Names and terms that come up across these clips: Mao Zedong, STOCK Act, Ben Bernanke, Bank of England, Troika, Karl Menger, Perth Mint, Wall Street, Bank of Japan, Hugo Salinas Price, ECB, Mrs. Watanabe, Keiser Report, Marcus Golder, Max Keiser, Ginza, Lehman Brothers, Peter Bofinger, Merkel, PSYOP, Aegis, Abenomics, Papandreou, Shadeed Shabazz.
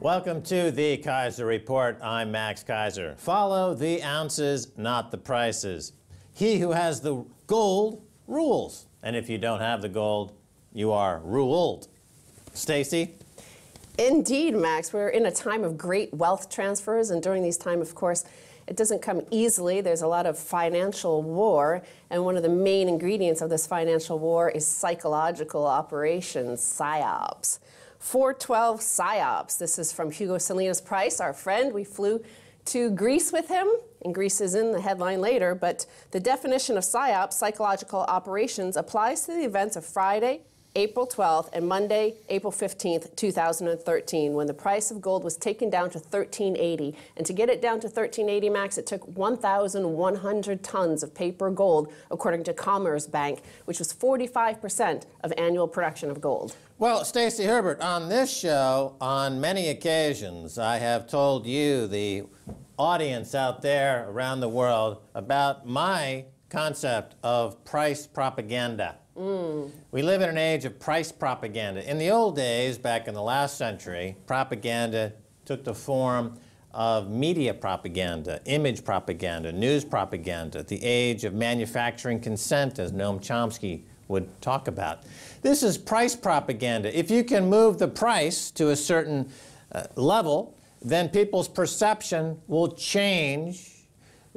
Welcome to the Keiser Report. I'm Max Keiser. Follow the ounces, not the prices. He who has the gold rules. And if you don't have the gold, you are ruled. Stacy? Indeed, Max. We're in a time of great wealth transfers, and during these times, of course, it doesn't come easily. There's a lot of financial war, and one of the main ingredients of this financial war is psychological operations, PSYOPs. 412 PSYOPs. This is from Hugo Salinas Price, our friend. We flew to Greece with him, and Greece is in the headline later, but the definition of PSYOP, psychological operations, applies to the events of Friday, April 12th, and Monday, April 15th, 2013, when the price of gold was taken down to $1,380. And to get it down to $1,380, Max, it took 1,100 tons of paper gold, according to Commerce Bank, which was 45% of annual production of gold. Well, Stacy Herbert, on this show, on many occasions, I have told you, the audience out there around the world, about my concept of price propaganda. Mm. We live in an age of price propaganda. In the old days, back in the last century, propaganda took the form of media propaganda, image propaganda, news propaganda, the age of manufacturing consent, as Noam Chomsky would talk about. This is price propaganda. If you can move the price to a certain level, then people's perception will change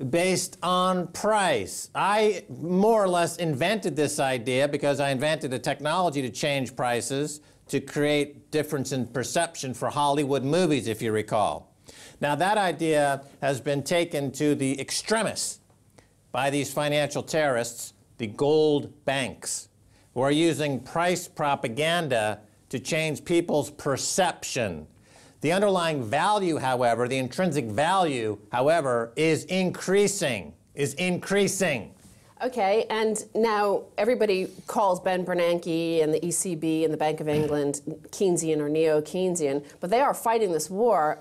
based on price. I more or less invented this idea because I invented a technology to change prices to create difference in perception for Hollywood movies, if you recall. Now that idea has been taken to the extremists by these financial terrorists, the gold banks, who are using price propaganda to change people's perception. The underlying value, however, the intrinsic value, however, is increasing. Okay, and now everybody calls Ben Bernanke and the ECB and the Bank of England Keynesian or neo-Keynesian, but they are fighting this war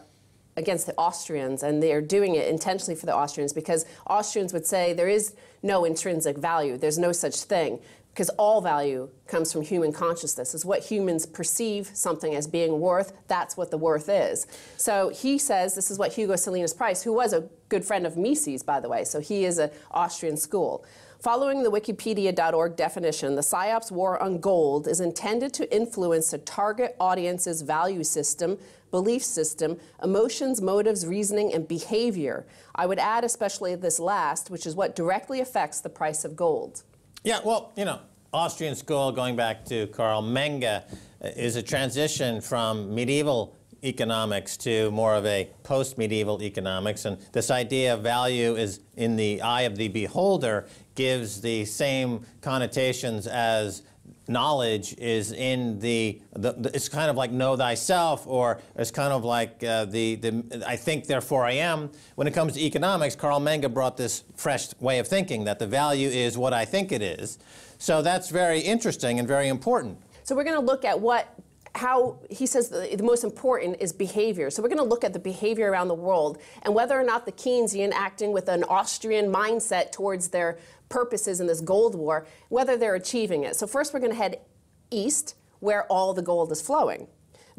against the Austrians, and they are doing it intentionally for the Austrians, because Austrians would say there is no intrinsic value, there's no such thing, because all value comes from human consciousness. It's what humans perceive something as being worth. That's what the worth is. So he says, this is what Hugo Salinas Price, who was a good friend of Mises, by the way, so he is an Austrian school. Following the Wikipedia.org definition, the PSYOP's war on gold is intended to influence the target audience's value system, belief system, emotions, motives, reasoning, and behavior. I would add especially this last, which is what directly affects the price of gold. Yeah, well, you know, Austrian school, going back to Karl Menger, is a transition from medieval economics to more of a post-medieval economics. And this idea of value is in the eye of the beholder gives the same connotations as knowledge is in the it's kind of like know thyself, or it's kind of like I think, therefore I am. When it comes to economics, Karl Menger brought this fresh way of thinking that the value is what I think it is. So that's very interesting and very important. So we're going to look at how he says the most important is behavior. So we're going to look at the behavior around the world and whether or not the Keynesian acting with an Austrian mindset towards their purposes in this gold war, whether they're achieving it. So first we're going to head east, where all the gold is flowing.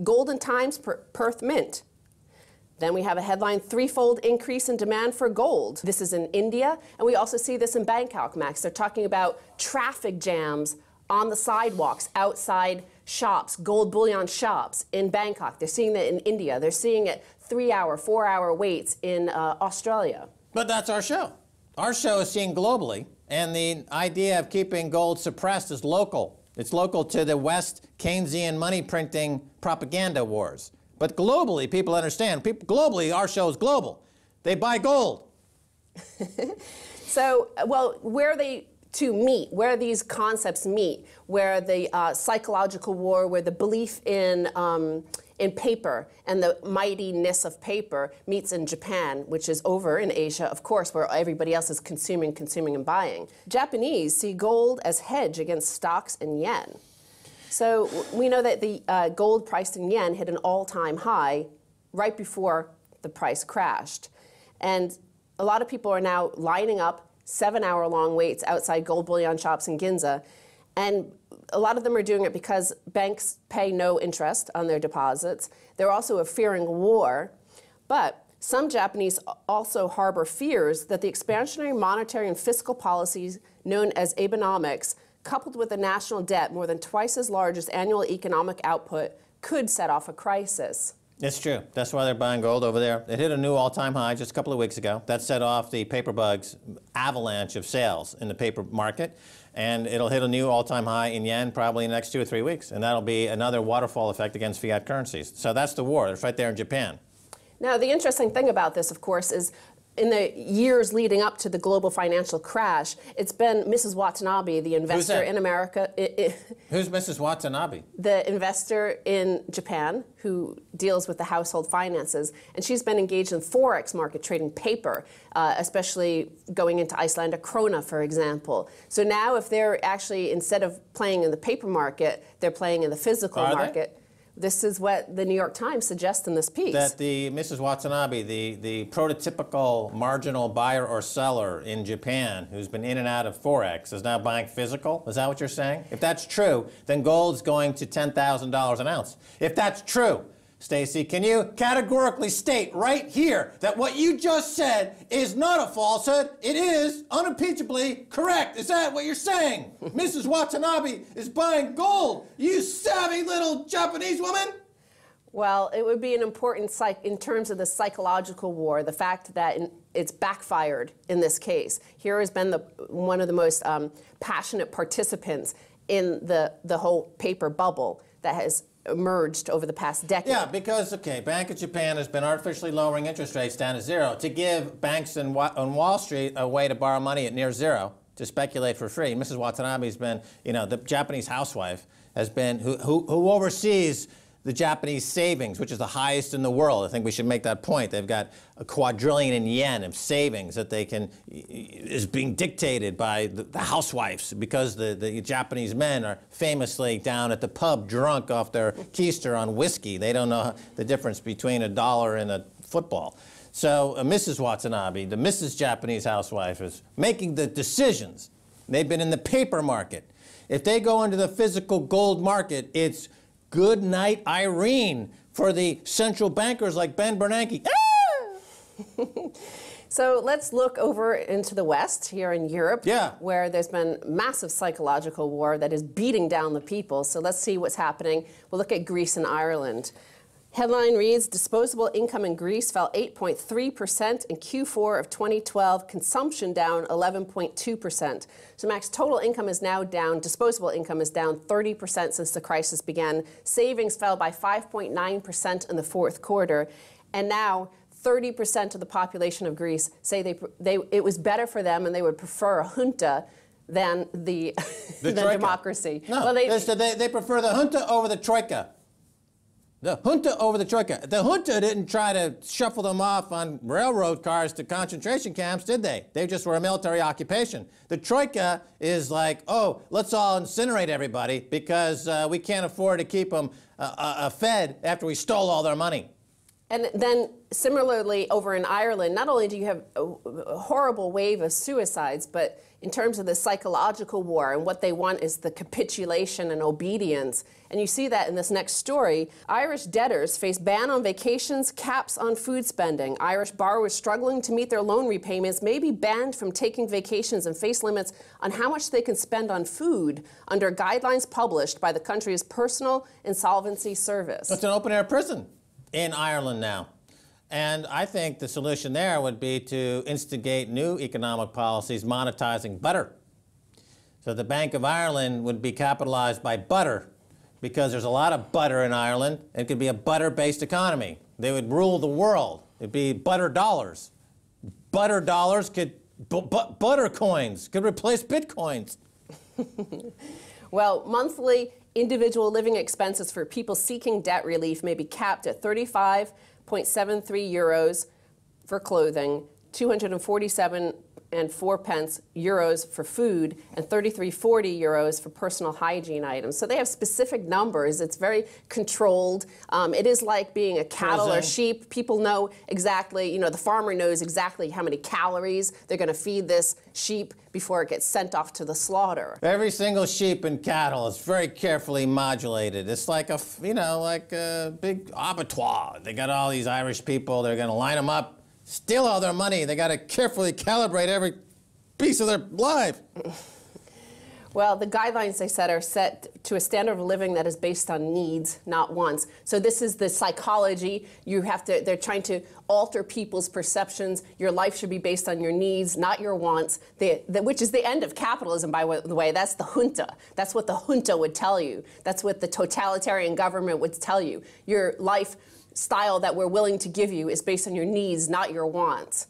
Golden times, Perth Mint. Then we have a headline, threefold increase in demand for gold. This is in India, and we also see this in Bangkok, Max. They're talking about traffic jams on the sidewalks outside shops, gold bullion shops in Bangkok. They're seeing that in India. They're seeing it 3-hour, 4-hour waits in Australia. But that's our show. Our show is seen globally, and the idea of keeping gold suppressed is local. It's local to the West Keynesian money printing propaganda wars. But globally, people understand. People, globally, our show is global. They buy gold. So, well, where they to meet, where these concepts meet, where the psychological war, where the belief in paper and the mightiness of paper meets in Japan, which is over in Asia, of course, where everybody else is consuming, and buying. Japanese see gold as hedge against stocks and yen. So we know that the gold priced in yen hit an all-time high right before the price crashed. And a lot of people are now lining up 7-hour long waits outside gold bullion shops in Ginza. And a lot of them are doing it because banks pay no interest on their deposits. They're also fearing war. But some Japanese also harbor fears that the expansionary monetary and fiscal policies known as Abenomics, coupled with a national debt more than twice as large as annual economic output, could set off a crisis. It's true. That's why they're buying gold over there. It hit a new all-time high just a couple of weeks ago. That set off the paperbug's avalanche of sales in the paper market. And it'll hit a new all-time high in yen probably in the next 2 or 3 weeks. And that'll be another waterfall effect against fiat currencies. So that's the war. It's right there in Japan. Now, the interesting thing about this, of course, is in the years leading up to the global financial crash, it's been Mrs. Watanabe, the investor in America. Who's Mrs. Watanabe? The investor in Japan who deals with the household finances. And she's been engaged in forex market trading paper, especially going into Icelandic krona, for example. So now if they're actually, instead of playing in the paper market, they're playing in the physical market. This is what the New York Times suggests in this piece. That the Mrs. Watanabe, the prototypical marginal buyer or seller in Japan who's been in and out of forex, is now buying physical? Is that what you're saying? If that's true, then gold's going to $10,000 an ounce. If that's true, Stacy, can you categorically state right here that what you just said is not a falsehood? It is unimpeachably correct. Is that what you're saying? Mrs. Watanabe is buying gold, you savvy little Japanese woman? Well, it would be an important in terms of the psychological war, the fact that it's backfired in this case. Here has been one of the most passionate participants in the whole paper bubble that has emerged over the past decade. Yeah, because, okay, Bank of Japan has been artificially lowering interest rates down to zero to give banks on Wall Street a way to borrow money at near zero to speculate for free. Mrs. Watanabe's been, you know, the Japanese housewife has been, who oversees the Japanese savings, which is the highest in the world. I think we should make that point. They've got a quadrillion in yen of savings that they can, is being dictated by the housewives because the Japanese men are famously down at the pub drunk off their keister on whiskey. They don't know the difference between a dollar and a football. So Mrs. Watanabe, the Mrs. Japanese housewife, is making the decisions. They've been in the paper market. If they go into the physical gold market, it's good night, Irene, for the central bankers like Ben Bernanke. Ah! So let's look over into the West, here in Europe, where there's been massive psychological war that is beating down the people. So let's see what's happening. We'll look at Greece and Ireland. Headline reads, disposable income in Greece fell 8.3% in Q4 of 2012, consumption down 11.2%. So Max, total income is now down, disposable income is down 30% since the crisis began. Savings fell by 5.9% in the fourth quarter. And now 30% of the population of Greece say it was better for them and they would prefer a junta than than democracy. No, well, they prefer the junta over the troika. The junta over the troika. The junta didn't try to shuffle them off on railroad cars to concentration camps, did they? They just were a military occupation. The troika is like, oh, let's all incinerate everybody because we can't afford to keep them fed after we stole all their money. And then similarly over in Ireland, not only do you have a horrible wave of suicides, but in terms of the psychological war and what they want is the capitulation and obedience. And you see that in this next story. Irish debtors face ban on vacations, caps on food spending. Irish borrowers struggling to meet their loan repayments may be banned from taking vacations and face limits on how much they can spend on food under guidelines published by the country's personal insolvency service. It's an open-air prison in Ireland now. And I think the solution there would be to instigate new economic policies monetizing butter. So the Bank of Ireland would be capitalized by butter because there's a lot of butter in Ireland. It could be a butter-based economy. They would rule the world. It'd be butter dollars. Butter dollars could, butter coins could replace bitcoins. Well, monthly individual living expenses for people seeking debt relief may be capped at €35.73 for clothing, 247 and 4 pence euros for food and 33.40 euros for personal hygiene items. So they have specific numbers. It's very controlled. It is like being a cattle or sheep. People know exactly, you know, the farmer knows exactly how many calories they're going to feed this sheep before it gets sent off to the slaughter. Every single sheep and cattle is very carefully modulated. It's like a, you know, like a big abattoir. They got all these Irish people. They're going to line them up, steal all their money. They got to carefully calibrate every piece of their life. Well, the guidelines they set are set to a standard of living that is based on needs, not wants. So this is the psychology. You have to, they're trying to alter people's perceptions. Your life should be based on your needs, not your wants, which is the end of capitalism, by the way. That's the junta. That's what the junta would tell you. That's what the totalitarian government would tell you. Your life style that we're willing to give you is based on your needs, not your wants.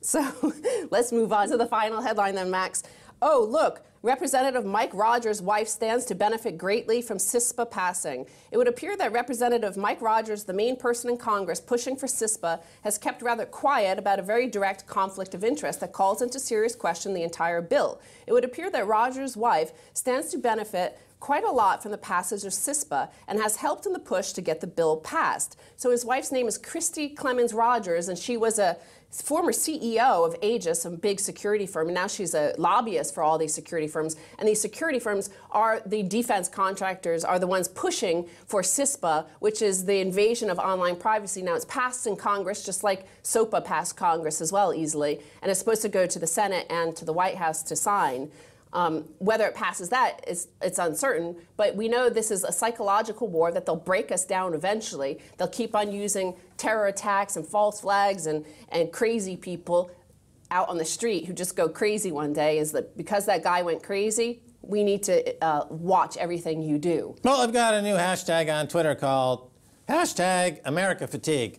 So let's move on to the final headline then, Max. Oh, look, Representative Mike Rogers' wife stands to benefit greatly from CISPA passing. It would appear that Representative Mike Rogers, the main person in Congress pushing for CISPA, has kept rather quiet about a very direct conflict of interest that calls into serious question the entire bill. It would appear that Rogers' wife stands to benefit quite a lot from the passage of CISPA and has helped in the push to get the bill passed. So his wife's name is Christy Clemens Rogers, and she was a former CEO of Aegis, a big security firm, and now she's a lobbyist for all these security firms. And these security firms are the defense contractors, are the ones pushing for CISPA, which is the invasion of online privacy. Now it's passed in Congress, just like SOPA passed Congress as well easily, and it's supposed to go to the Senate and to the White House to sign. Whether it passes that, it's uncertain, but we know this is a psychological war, that they'll break us down eventually. They'll keep on using terror attacks and false flags and crazy people out on the street who just go crazy one day. Is that because that guy went crazy, we need to watch everything you do. Well, I've got a new hashtag on Twitter called #AmericaFatigue.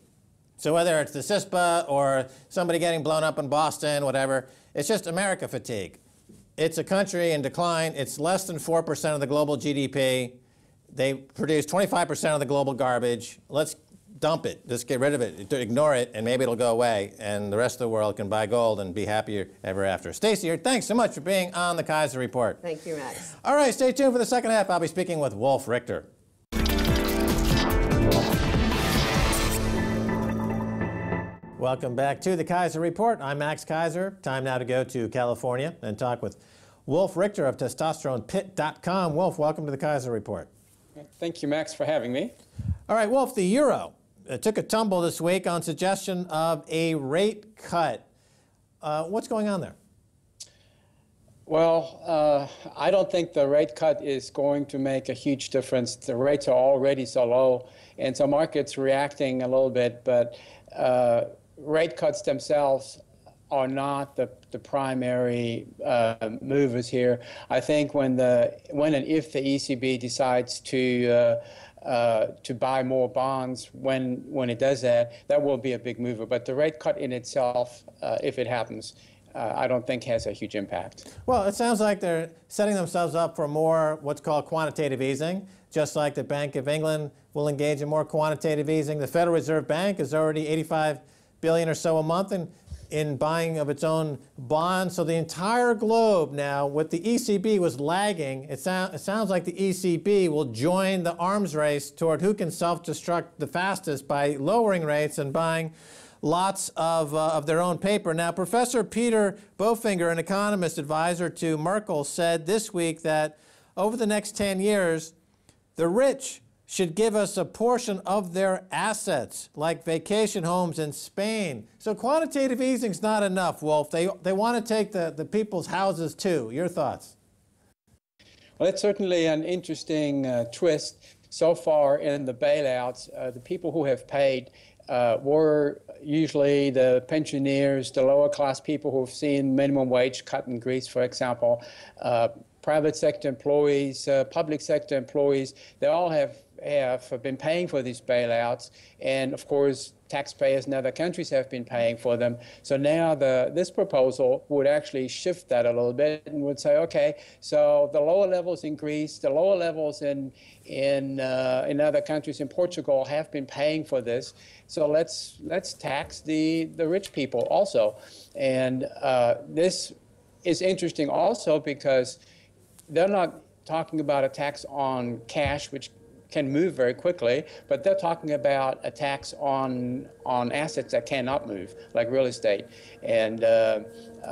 So whether it's the CISPA or somebody getting blown up in Boston, whatever, it's just America fatigue. It's a country in decline. It's less than 4% of the global GDP. They produce 25% of the global garbage. Let's dump it. Just get rid of it. Ignore it, and maybe it'll go away, and the rest of the world can buy gold and be happier ever after. Stacy, thanks so much for being on the Keiser Report. Thank you, Max. All right, stay tuned for the second half. I'll be speaking with Wolf Richter. Welcome back to the Keiser Report. I'm Max Keiser. Time now to go to California and talk with Wolf Richter of TestosteronePit.com. Wolf, welcome to the Keiser Report. Thank you, Max, for having me. All right, Wolf, the euro took a tumble this week on suggestion of a rate cut. What's going on there? Well, I don't think the rate cut is going to make a huge difference. The rates are already so low, and so markets reacting a little bit, but rate cuts themselves are not the primary movers here. I think when and if the ECB decides to buy more bonds, when it does that, that will be a big mover. But the rate cut in itself, if it happens, I don't think has a huge impact. Well, it sounds like they're setting themselves up for more what's called quantitative easing, just like the Bank of England will engage in more quantitative easing. The Federal Reserve Bank is already $85 billion or so a month in buying of its own bonds. So the entire globe now, with the ECB was lagging, it sounds like the ECB will join the arms race toward who can self-destruct the fastest by lowering rates and buying lots of their own paper. Now, Professor Peter Bofinger, an economist advisor to Merkel, said this week that over the next 10 years, the rich should give us a portion of their assets, like vacation homes in Spain. So quantitative easing's not enough, Wolf. They want to take the people's houses too. Your thoughts? Well, it's certainly an interesting twist. So far in the bailouts, the people who have paid were usually the pensioners, the lower class people who have seen minimum wage cut in Greece, for example, private sector employees, public sector employees. They all have have been paying for these bailouts, and of course taxpayers in other countries have been paying for them. So now this proposal would actually shift that a little bit and would say, okay, so the lower levels in Greece, the lower levels in other countries, in Portugal, have been paying for this. So let's tax the rich people also. And this is interesting also because they're not talking about a tax on cash, which can move very quickly, but they're talking about a tax on assets that cannot move, like real estate. And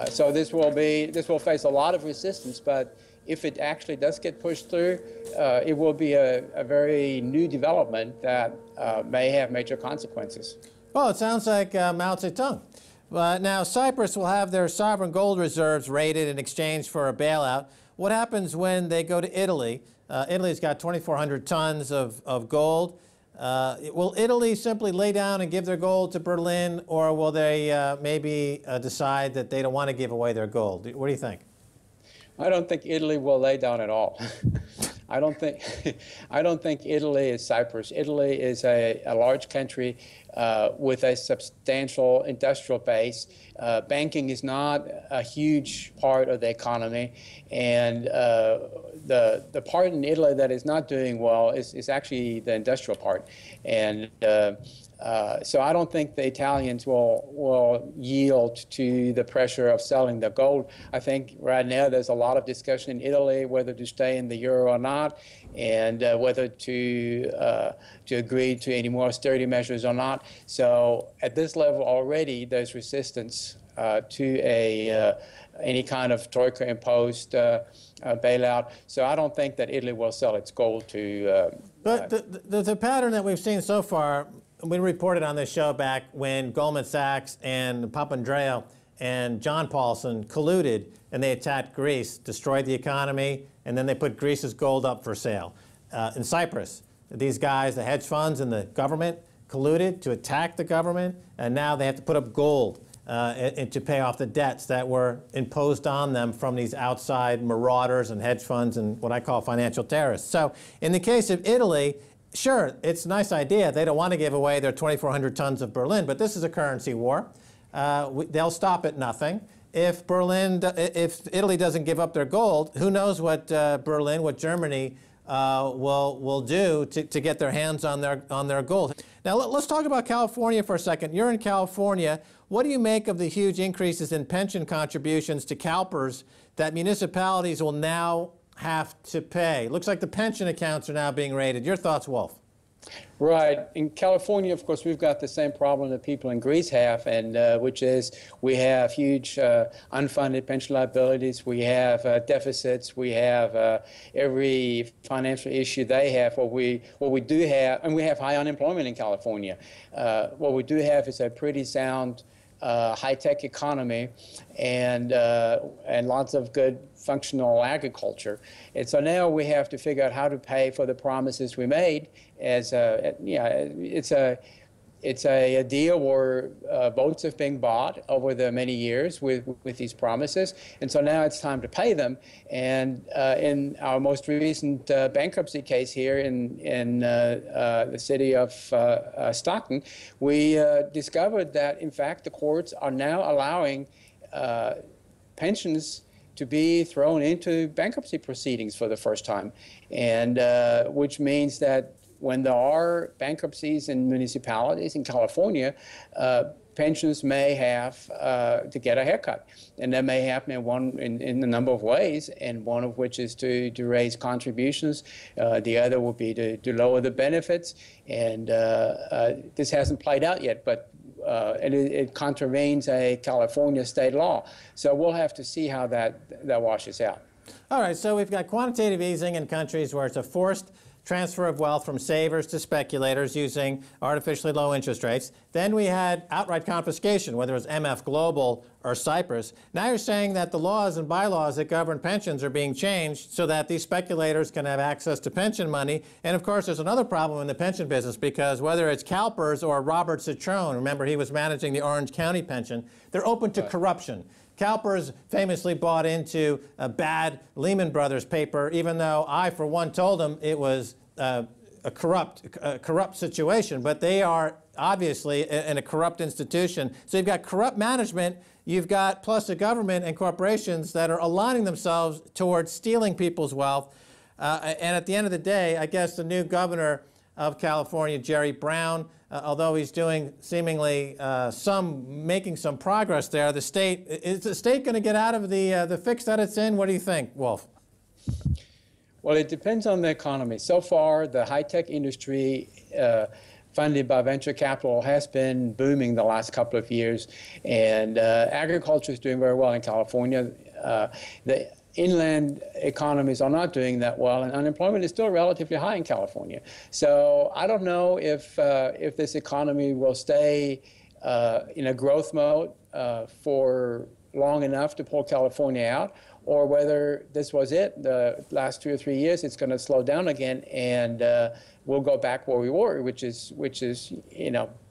so this will face a lot of resistance, but if it actually does get pushed through, it will be a very new development that may have major consequences. Well, it sounds like Mao Zedong. But now Cyprus will have their sovereign gold reserves raided in exchange for a bailout. What happens when they go to Italy? Italy's got 2,400 tons of gold. Will Italy simply lay down and give their gold to Berlin, or will they maybe decide that they don't want to give away their gold? What do you think? I don't think Italy will lay down at all. I don't think Italy is Cyprus. Italy is a large country with a substantial industrial base. Banking is not a huge part of the economy, and the part in Italy that is not doing well is actually the industrial part. And so I don't think the Italians will yield to the pressure of selling their gold. I think right now there's a lot of discussion in Italy whether to stay in the euro or not, and whether to agree to any more austerity measures or not. So at this level already there's resistance to any kind of Troika imposed bailout. So I don't think that Italy will sell its gold to. But the pattern that we've seen so far. We reported on this show back when Goldman Sachs and Papandreou and John Paulson colluded and they attacked Greece, destroyed the economy, and then they put Greece's gold up for sale. In Cyprus, these guys, the hedge funds and the government, colluded to attack the government, and now they have to put up gold to pay off the debts that were imposed on them from these outside marauders and hedge funds and what I call financial terrorists. So in the case of Italy, sure, it's a nice idea. They don't want to give away their 2,400 tons of Berlin, but this is a currency war. They'll stop at nothing. If Italy doesn't give up their gold, who knows what Berlin, what Germany will do to get their hands on their gold. Now let's talk about California for a second. You're in California. What do you make of the huge increases in pension contributions to CalPERS that municipalities will now have to pay? Looks like the pension accounts are now being raided. Your thoughts, Wolf? Right. In California, of course, we've got the same problem that people in Greece have, and which is we have huge unfunded pension liabilities, we have deficits, we have every financial issue they have. What we do have, and we have high unemployment in California. What we do have is a pretty sound high-tech economy, and lots of good functional agriculture. And so now we have to figure out how to pay for the promises we made. It's a deal where votes have been bought over the many years with these promises, and so now it's time to pay them. And in our most recent bankruptcy case here in the city of Stockton, we discovered that, in fact, the courts are now allowing pensions to be thrown into bankruptcy proceedings for the first time, and which means that when there are bankruptcies in municipalities in California, pensions may have to get a haircut. And that may happen in a number of ways, and one of which is to raise contributions. The other would be to lower the benefits. And this hasn't played out yet, but and it contravenes a California state law. So we'll have to see how that washes out. All right, so we've got quantitative easing in countries where it's a forced transfer of wealth from savers to speculators using artificially low interest rates. Then we had outright confiscation, whether it was MF Global or Cyprus. Now you're saying that the laws and bylaws that govern pensions are being changed so that these speculators can have access to pension money. And of course, there's another problem in the pension business, because whether it's CalPERS or Robert Citron, remember he was managing the Orange County pension, they're open to corruption. CalPERS famously bought into a bad Lehman Brothers paper, even though I, for one, told him it was a corrupt situation, but they are obviously in a corrupt institution. So you've got corrupt management, you've got plus the government and corporations that are aligning themselves towards stealing people's wealth. And at the end of the day, I guess the new governor of California, Jerry Brown, although he's doing seemingly making some progress there, the state, is the state going to get out of the fix that it's in? What do you think, Wolf? Well, it depends on the economy. So far, the high-tech industry funded by venture capital has been booming the last couple of years, and agriculture is doing very well in California. The inland economies are not doing that well, and unemployment is still relatively high in California. So I don't know if this economy will stay in a growth mode for long enough to pull California out, or whether this was it. The last 2 or 3 years, it's going to slow down again, and we'll go back where we were, which is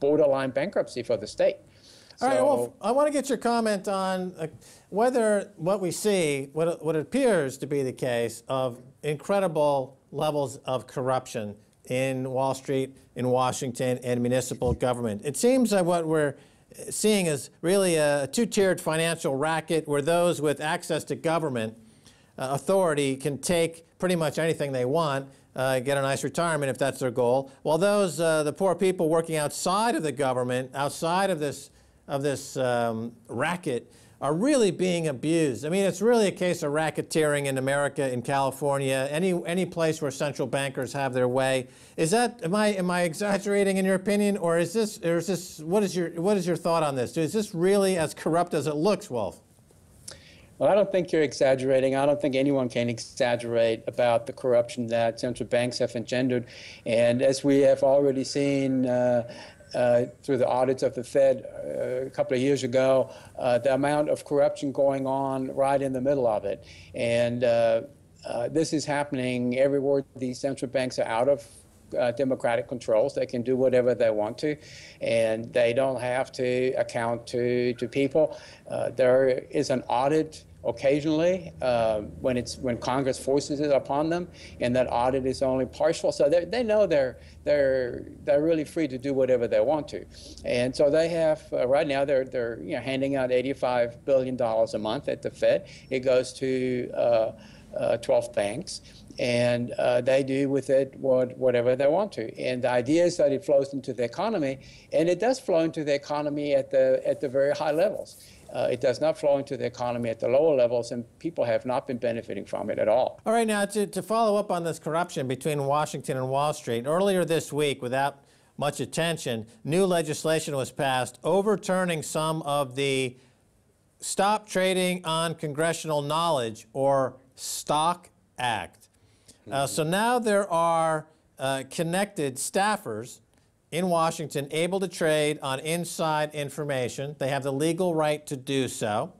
borderline bankruptcy for the state. All right, Wolf, I want to get your comment on whether what we see, what appears to be the case of incredible levels of corruption in Wall Street, in Washington, and municipal government. It seems that what we're seeing is really a two-tiered financial racket where those with access to government authority can take pretty much anything they want, get a nice retirement if that's their goal, while those, the poor people working outside of the government, outside of this racket, are really being abused. I mean, it's really a case of racketeering in America, in California, any place where central bankers have their way. Is that, am I exaggerating in your opinion, or is this, what is your thought on this? Is this really as corrupt as it looks, Wolf? Well, I don't think you're exaggerating. I don't think anyone can exaggerate about the corruption that central banks have engendered, and as we have already seen through the audits of the Fed a couple of years ago, the amount of corruption going on right in the middle of it. And this is happening everywhere. These central banks are out of democratic controls. They can do whatever they want to, and they don't have to account to people. There is an audit occasionally when Congress forces it upon them, and that audit is only partial. So they know they're really free to do whatever they want to, and so they have right now they're handing out $85 billion a month at the Fed. It goes to 12 banks, and they do with it whatever they want to. And the idea is that it flows into the economy, and it does flow into the economy at the very high levels. It does not flow into the economy at the lower levels, and people have not been benefiting from it at all. All right, now to follow up on this corruption between Washington and Wall Street, earlier this week, without much attention, new legislation was passed overturning some of the Stop Trading on Congressional Knowledge, or STOCK Act. So now there are connected staffers in Washington able to trade on inside information. They have the legal right to do so.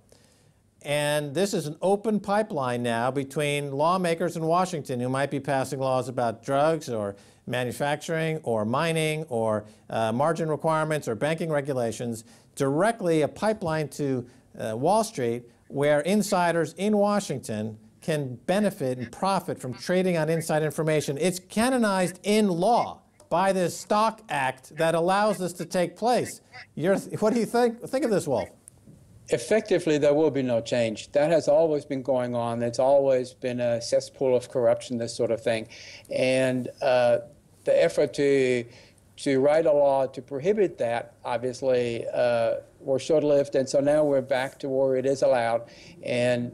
And this is an open pipeline now between lawmakers in Washington who might be passing laws about drugs or manufacturing or mining or margin requirements or banking regulations, directly a pipeline to Wall Street, where insiders in Washington can benefit and profit from trading on inside information. It's canonized in law by this STOCK Act that allows this to take place. What do you think of this, Wolf? Effectively, there will be no change. That has always been going on. It's always been a cesspool of corruption, this sort of thing. And the effort to write a law to prohibit that, obviously, were short-lived, and so now we're back to where it is allowed, and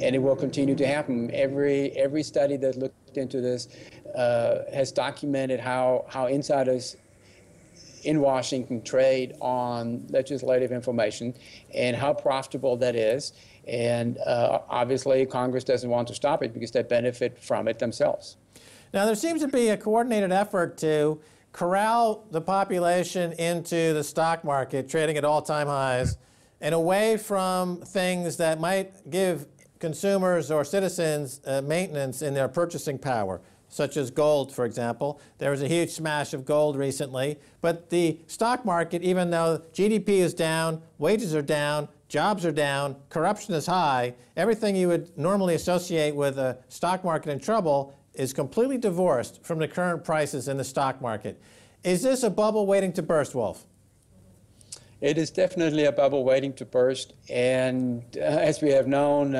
it will continue to happen. Every study that looked into this has documented how insiders in Washington trade on legislative information and how profitable that is. And obviously, Congress doesn't want to stop it because they benefit from it themselves. Now, there seems to be a coordinated effort to corral the population into the stock market, trading at all-time highs, and away from things that might give consumers or citizens maintenance in their purchasing power, such as gold, for example. There was a huge smash of gold recently, but the stock market, even though GDP is down, wages are down, jobs are down, corruption is high, everything you would normally associate with a stock market in trouble is completely divorced from the current prices in the stock market. Is this a bubble waiting to burst, Wolf? It is definitely a bubble waiting to burst, and as we have known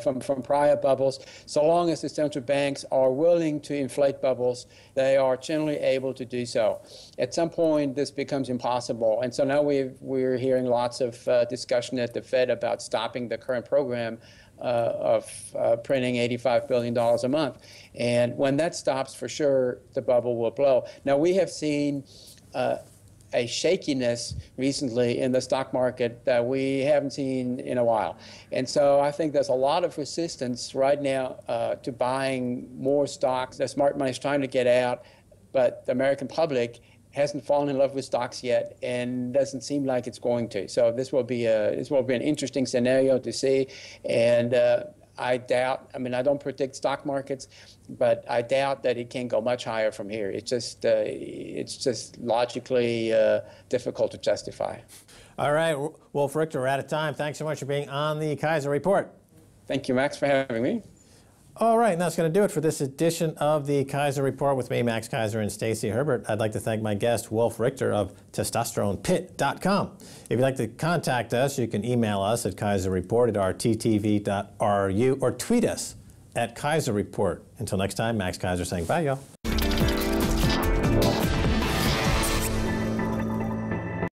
from prior bubbles, so long as the central banks are willing to inflate bubbles, they are generally able to do so. At some point, this becomes impossible, and so now we're hearing lots of discussion at the Fed about stopping the current program of printing $85 billion a month, and when that stops, for sure, the bubble will blow. Now, we have seen a shakiness recently in the stock market that we haven't seen in a while. And so I think there's a lot of resistance right now to buying more stocks. The smart money's trying to get out, but the American public hasn't fallen in love with stocks yet and doesn't seem like it's going to. So this will be an interesting scenario to see. And I doubt, I don't predict stock markets, but I doubt that it can go much higher from here. It's just logically difficult to justify. All right, Wolf Richter, we're out of time. Thanks so much for being on the Keiser Report. Thank you, Max, for having me. All right, and that's going to do it for this edition of the Keiser Report with me, Max Keiser, and Stacy Herbert. I'd like to thank my guest, Wolf Richter of TestosteronePit.com. If you'd like to contact us, you can email us at KeiserReport@rttv.ru or tweet us at Keiser Report. Until next time, Max Keiser saying bye, y'all.